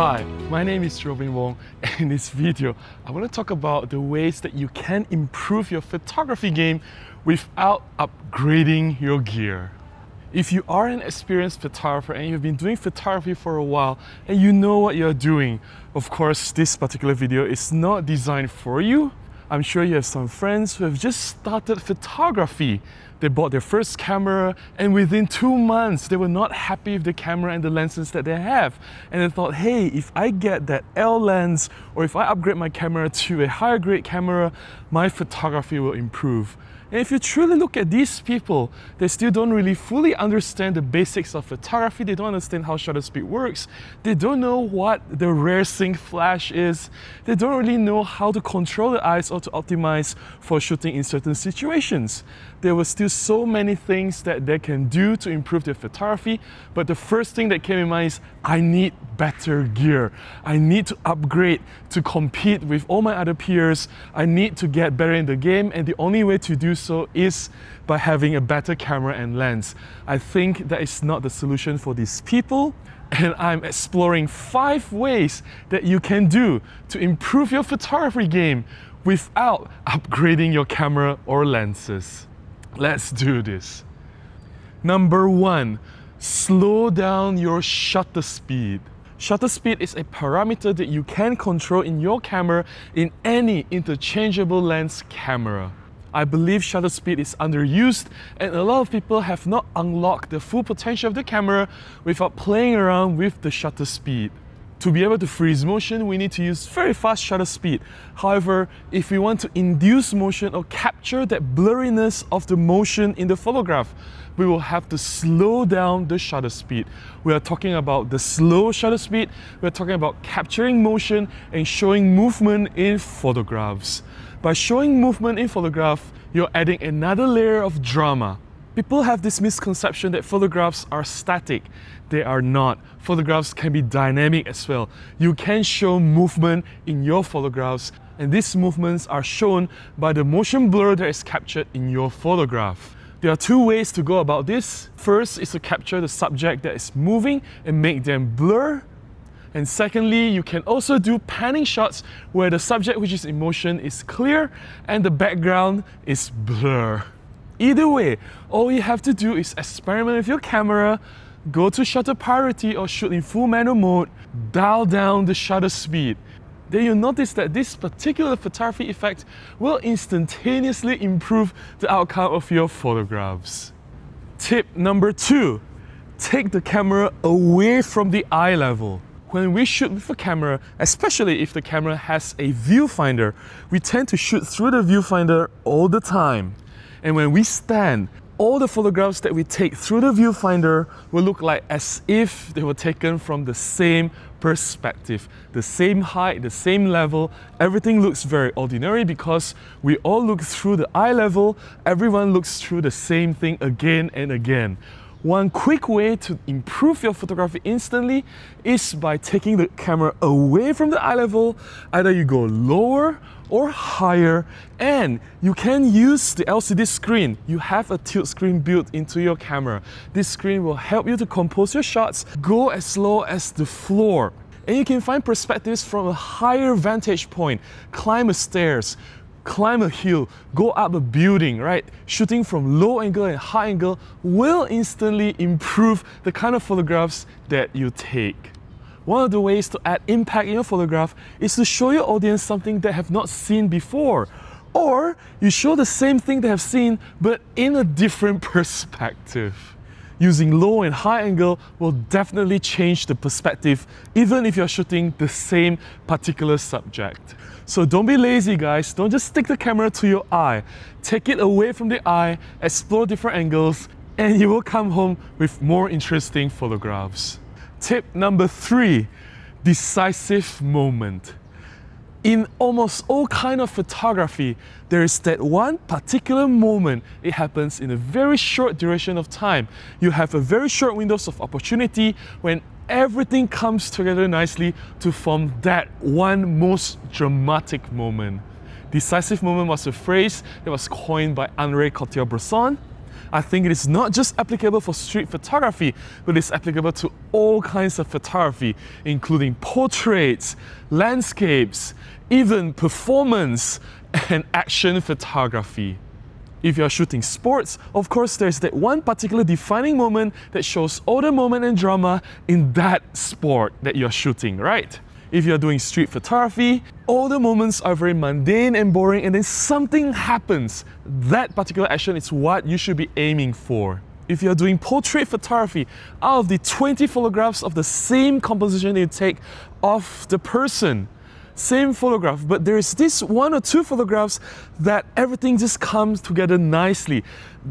Hi, my name is Robin Wong, and in this video I want to talk about the ways that you can improve your photography game without upgrading your gear. If you are an experienced photographer and you've been doing photography for a while and you know what you're doing, of course this particular video is not designed for you. I'm sure you have some friends who have just started photography. They bought their first camera and within 2 months they were not happy with the camera and the lenses that they have. And they thought, hey, if I get that L lens or if I upgrade my camera to a higher grade camera, my photography will improve. And if you truly look at these people, they still don't really fully understand the basics of photography. They don't understand how shutter speed works. They don't know what the rear sync flash is. They don't really know how to control the eyes or to optimize for shooting in certain situations. There were still so many things that they can do to improve their photography, but the first thing that came in mind is, I need better gear. I need to upgrade to compete with all my other peers. I need to get better in the game, and the only way to do so is by having a better camera and lens. I think that is not the solution for these people, and I'm exploring 5 ways that you can do to improve your photography game without upgrading your camera or lenses. Let's do this. Number 1, slow down your shutter speed. Shutter speed is a parameter that you can control in your camera in any interchangeable lens camera. I believe shutter speed is underused, and a lot of people have not unlocked the full potential of the camera without playing around with the shutter speed. To be able to freeze motion, we need to use very fast shutter speed. However, if we want to induce motion or capture that blurriness of the motion in the photograph, we will have to slow down the shutter speed. We are talking about the slow shutter speed. We are talking about capturing motion and showing movement in photographs. By showing movement in photograph, you're adding another layer of drama. People have this misconception that photographs are static. They are not. Photographs can be dynamic as well. You can show movement in your photographs, and these movements are shown by the motion blur that is captured in your photograph. There are 2 ways to go about this. First is to capture the subject that is moving and make them blur. And secondly, you can also do panning shots where the subject which is in motion is clear and the background is blur. Either way, all you have to do is experiment with your camera, go to shutter priority or shoot in full manual mode, dial down the shutter speed. Then you'll notice that this particular photography effect will instantaneously improve the outcome of your photographs. Tip number 2, take the camera away from the eye level. When we shoot with a camera, especially if the camera has a viewfinder, we tend to shoot through the viewfinder all the time. And when we stand, all the photographs that we take through the viewfinder will look like as if they were taken from the same perspective, the same height, the same level. Everything looks very ordinary because we all look through the eye level. Everyone looks through the same thing again and again. One quick way to improve your photography instantly is by taking the camera away from the eye level. Either you go lower or higher, and you can use the LCD screen. You have a tilt screen built into your camera. This screen will help you to compose your shots. Go as low as the floor, and you can find perspectives from a higher vantage point. Climb a stairs, climb a hill, go up a building, right? Shooting from low angle and high angle will instantly improve the kind of photographs that you take. One of the ways to add impact in your photograph is to show your audience something they have not seen before, or you show the same thing they have seen but in a different perspective. Using low and high angle will definitely change the perspective, even if you're shooting the same particular subject. So don't be lazy, guys. Don't just stick the camera to your eye. Take it away from the eye, explore different angles, and you will come home with more interesting photographs. Tip number 3, decisive moment. In almost all kinds of photography, there is that one particular moment. It happens in a very short duration of time. You have a very short windows of opportunity when everything comes together nicely to form that one most dramatic moment. Decisive moment was a phrase that was coined by Henri Cartier-Bresson. I think it is not just applicable for street photography, but it's applicable to all kinds of photography, including portraits, landscapes, even performance and action photography. If you're shooting sports, of course there's that one particular defining moment that shows all the moment and drama in that sport that you're shooting, right? If you're doing street photography, all the moments are very mundane and boring, and then something happens. That particular action is what you should be aiming for. If you're doing portrait photography, out of the 20 photographs of the same composition you take of the person, same photograph, but there is this one or two photographs that everything just comes together nicely.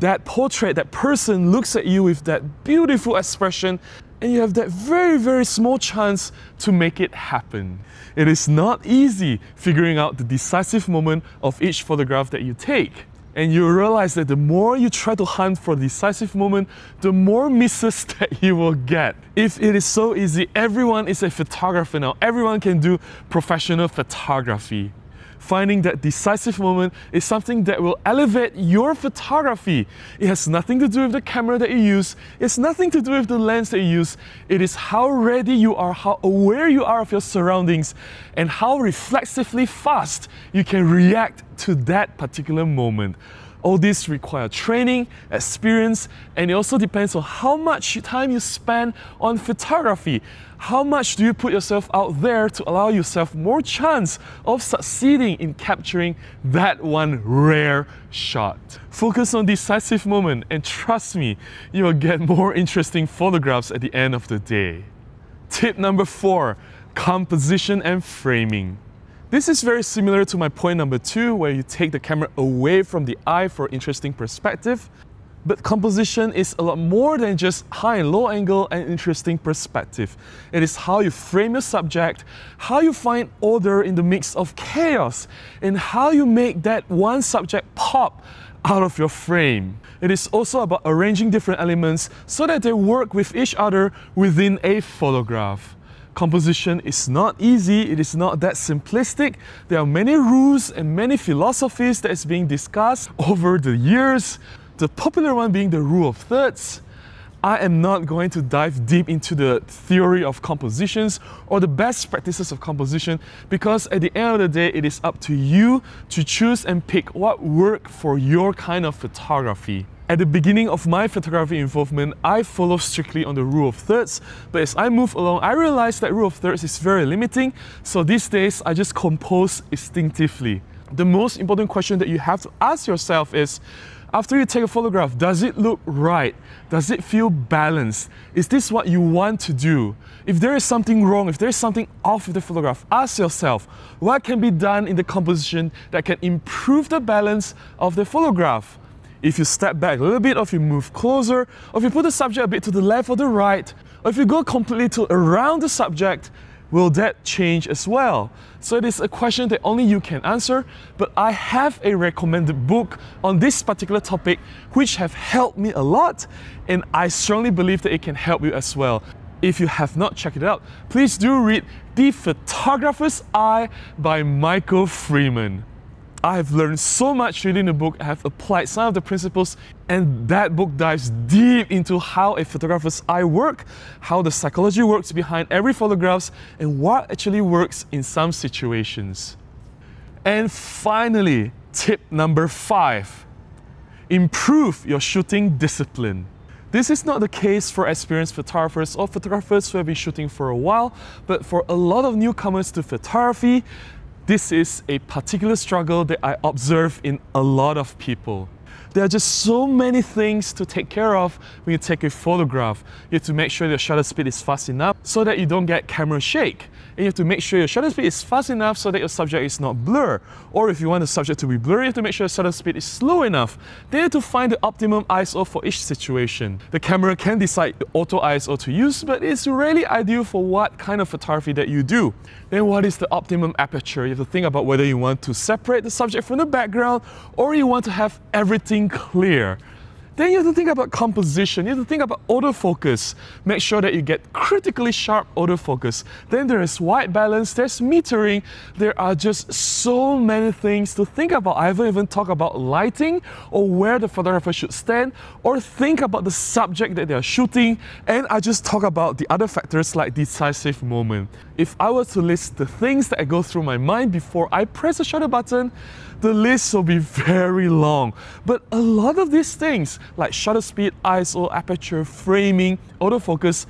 That portrait, that person looks at you with that beautiful expression, and you have that very, very small chance to make it happen. It is not easy figuring out the decisive moment of each photograph that you take. And you realize that the more you try to hunt for a decisive moment, the more misses that you will get. If it is so easy, everyone is a photographer now. Everyone can do professional photography. Finding that decisive moment is something that will elevate your photography. It has nothing to do with the camera that you use. It's nothing to do with the lens that you use. It is how ready you are, how aware you are of your surroundings, and how reflexively fast you can react to that particular moment. All this requires training, experience, and it also depends on how much time you spend on photography. How much do you put yourself out there to allow yourself more chance of succeeding in capturing that one rare shot? Focus on decisive moment, and trust me, you will get more interesting photographs at the end of the day. Tip number 4, composition and framing. This is very similar to my point number 2, where you take the camera away from the eye for interesting perspective. But composition is a lot more than just high and low angle and interesting perspective. It is how you frame your subject, how you find order in the mix of chaos, and how you make that one subject pop out of your frame. It is also about arranging different elements so that they work with each other within a photograph. Composition is not easy, it is not that simplistic. There are many rules and many philosophies that is being discussed over the years. The popular one being the rule of thirds. I am not going to dive deep into the theory of compositions or the best practices of composition, because at the end of the day, it is up to you to choose and pick what works for your kind of photography. At the beginning of my photography involvement, I follow strictly on the rule of thirds, but as I move along, I realized that rule of thirds is very limiting, so these days I just compose instinctively. The most important question that you have to ask yourself is, after you take a photograph, does it look right? Does it feel balanced? Is this what you want to do? If there is something wrong, if there is something off with the photograph, ask yourself, what can be done in the composition that can improve the balance of the photograph? If you step back a little bit, or if you move closer, or if you put the subject a bit to the left or the right, or if you go completely to around the subject, will that change as well? So it is a question that only you can answer, but I have a recommended book on this particular topic which have helped me a lot, and I strongly believe that it can help you as well. If you have not checked it out, please do read The Photographer's Eye by Michael Freeman. I have learned so much reading the book. I have applied some of the principles, and that book dives deep into how a photographer's eye works, how the psychology works behind every photograph, and what actually works in some situations. And finally, tip number 5, improve your shooting discipline. This is not the case for experienced photographers or photographers who have been shooting for a while, but for a lot of newcomers to photography, this is a particular struggle that I observe in a lot of people. There are just so many things to take care of when you take a photograph. You have to make sure your shutter speed is fast enough so that you don't get camera shake. And you have to make sure your shutter speed is fast enough so that your subject is not blurred. Or if you want the subject to be blurry, you have to make sure your shutter speed is slow enough. Then you have to find the optimum ISO for each situation. The camera can decide the auto ISO to use, but it's really ideal for what kind of photography that you do. Then what is the optimum aperture? You have to think about whether you want to separate the subject from the background or you want to have everything clear. Then you have to think about composition, you have to think about autofocus. Make sure that you get critically sharp autofocus. Then there is white balance, there's metering, there are just so many things to think about. I haven't even talked about lighting or where the photographer should stand or think about the subject that they are shooting. And I just talk about the other factors like decisive moment. If I were to list the things that I go through my mind before I press the shutter button, the list will be very long. But a lot of these things, like shutter speed, ISO, aperture, framing, autofocus,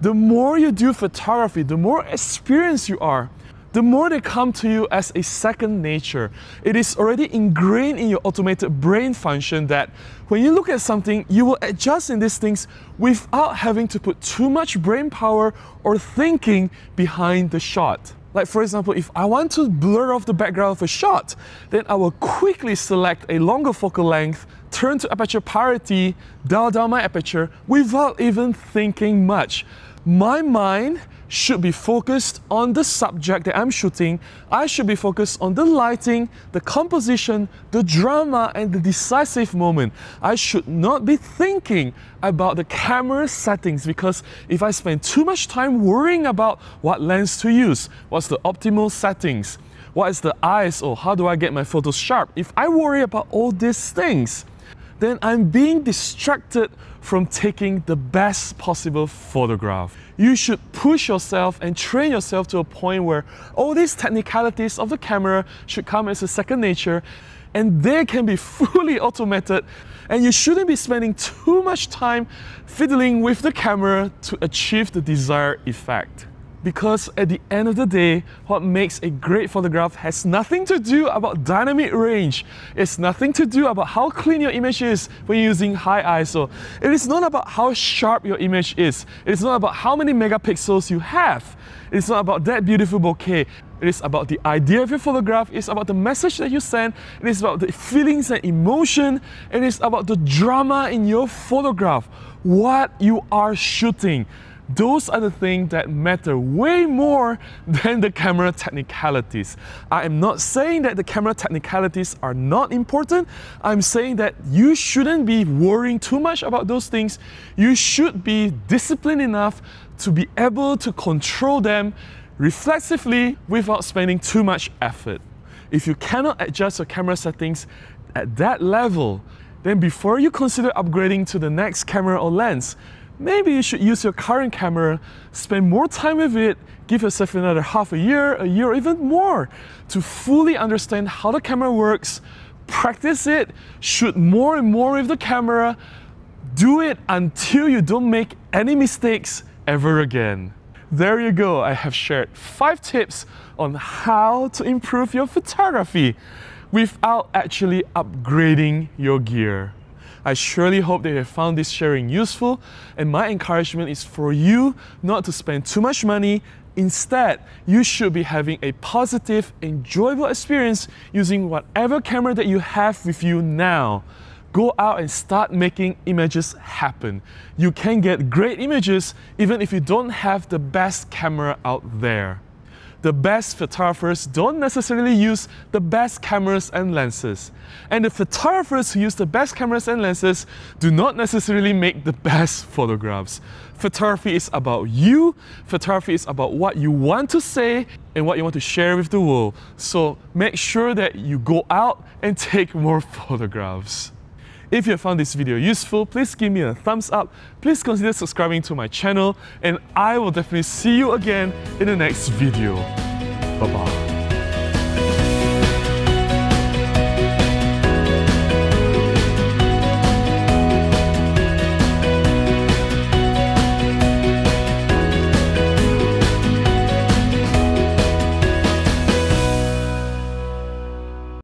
the more you do photography, the more experienced you are, the more they come to you as a second nature. It is already ingrained in your automated brain function that when you look at something, you will adjust in these things without having to put too much brain power or thinking behind the shot. Like for example, if I want to blur off the background of a shot, then I will quickly select a longer focal length, turn to aperture parity, dial down my aperture without even thinking much. My mind should be focused on the subject that I'm shooting. I should be focused on the lighting, the composition, the drama, and the decisive moment. I should not be thinking about the camera settings, because if I spend too much time worrying about what lens to use, what's the optimal settings, what is the ISO, how do I get my photos sharp? If I worry about all these things, then I'm being distracted from taking the best possible photograph. You should push yourself and train yourself to a point where all these technicalities of the camera should come as a second nature, and they can be fully automated, and you shouldn't be spending too much time fiddling with the camera to achieve the desired effect. Because at the end of the day, what makes a great photograph has nothing to do about dynamic range. It's nothing to do about how clean your image is when you're using high ISO. It is not about how sharp your image is. It's not about how many megapixels you have. It's not about that beautiful bokeh. It is about the idea of your photograph. It's about the message that you send. It is about the feelings and emotion. It is about the drama in your photograph, what you are shooting. Those are the things that matter way more than the camera technicalities. I am not saying that the camera technicalities are not important. I'm saying that you shouldn't be worrying too much about those things. You should be disciplined enough to be able to control them reflexively without spending too much effort. If you cannot adjust your camera settings at that level, then before you consider upgrading to the next camera or lens, maybe you should use your current camera, spend more time with it, give yourself another half a year, or even more, to fully understand how the camera works, practice it, shoot more and more with the camera, do it until you don't make any mistakes ever again. There you go, I have shared 5 tips on how to improve your photography without actually upgrading your gear. I surely hope that you have found this sharing useful, and my encouragement is for you not to spend too much money. Instead, you should be having a positive, enjoyable experience using whatever camera that you have with you now. Go out and start making images happen. You can get great images even if you don't have the best camera out there. The best photographers don't necessarily use the best cameras and lenses. And the photographers who use the best cameras and lenses do not necessarily make the best photographs. Photography is about you. Photography is about what you want to say and what you want to share with the world. So make sure that you go out and take more photographs. If you found this video useful, please give me a thumbs up, please consider subscribing to my channel, and I will definitely see you again in the next video. Bye-bye.